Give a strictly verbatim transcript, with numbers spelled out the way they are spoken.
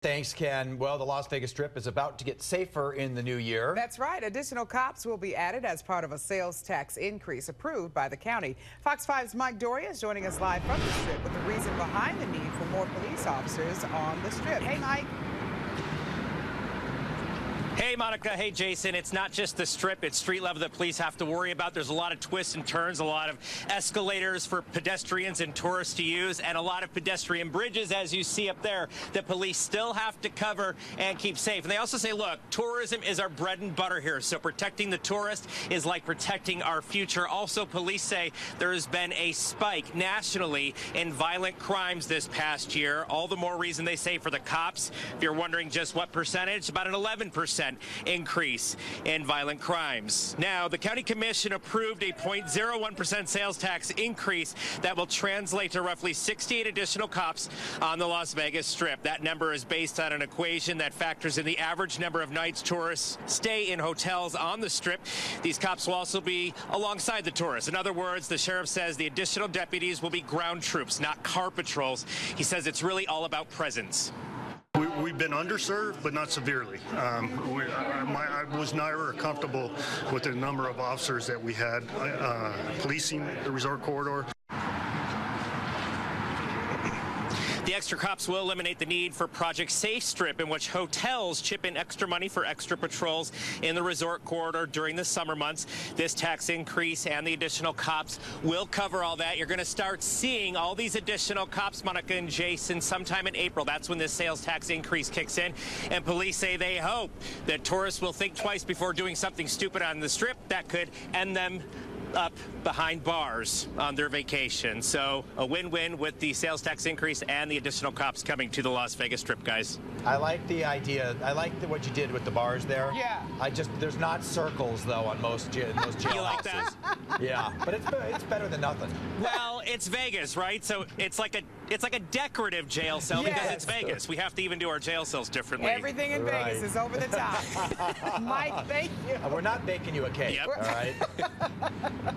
Thanks, Ken. Well, the Las Vegas Strip is about to get safer in the new year. That's right. Additional cops will be added as part of a sales tax increase approved by the county. Fox five's Mike Doria is joining us live from the Strip with the reason behind the need for more police officers on the Strip. Hey, Mike. Hey, Monica. Hey, Jason. It's not just the Strip. It's street level that police have to worry about. There's a lot of twists and turns, a lot of escalators for pedestrians and tourists to use, and a lot of pedestrian bridges, as you see up there, that police still have to cover and keep safe. And they also say, look, tourism is our bread and butter here, so protecting the tourist is like protecting our future. Also, police say there's been a spike nationally in violent crimes this past year. All the more reason, they say, for the cops. If you're wondering just what percentage, about an eleven percent. Increase in violent crimes. Now, the county commission approved a zero point zero one percent sales tax increase that will translate to roughly sixty-eight additional cops on the Las Vegas Strip. That number is based on an equation that factors in the average number of nights tourists stay in hotels on the Strip. These cops will also be alongside the tourists. In other words, the sheriff says the additional deputies will be ground troops, not car patrols. He says it's really all about presence. We've been underserved, but not severely. Um, we, I, my, I was never comfortable with the number of officers that we had uh, policing the resort corridor. The extra cops will eliminate the need for Project Safe Strip, in which hotels chip in extra money for extra patrols in the resort corridor during the summer months. This tax increase and the additional cops will cover all that. You're going to start seeing all these additional cops, Monica and Jason, sometime in April. That's when this sales tax increase kicks in. And police say they hope that tourists will think twice before doing something stupid on the Strip that could end them up behind bars on their vacation. So a win-win with the sales tax increase and the additional cops coming to the Las Vegas Strip, guys. I like the idea. I like the, what you did with the bars there. Yeah. I just, there's not circles, though, on most, in most jail you like houses. That? Yeah. But it's, it's better than nothing. Well, it's Vegas, right? So it's like a, it's like a decorative jail cell. Yes. Because it's Vegas. We have to even do our jail cells differently. Everything in right. Vegas is over the top. Mike, thank you. We're not baking you a cake, yep. All right?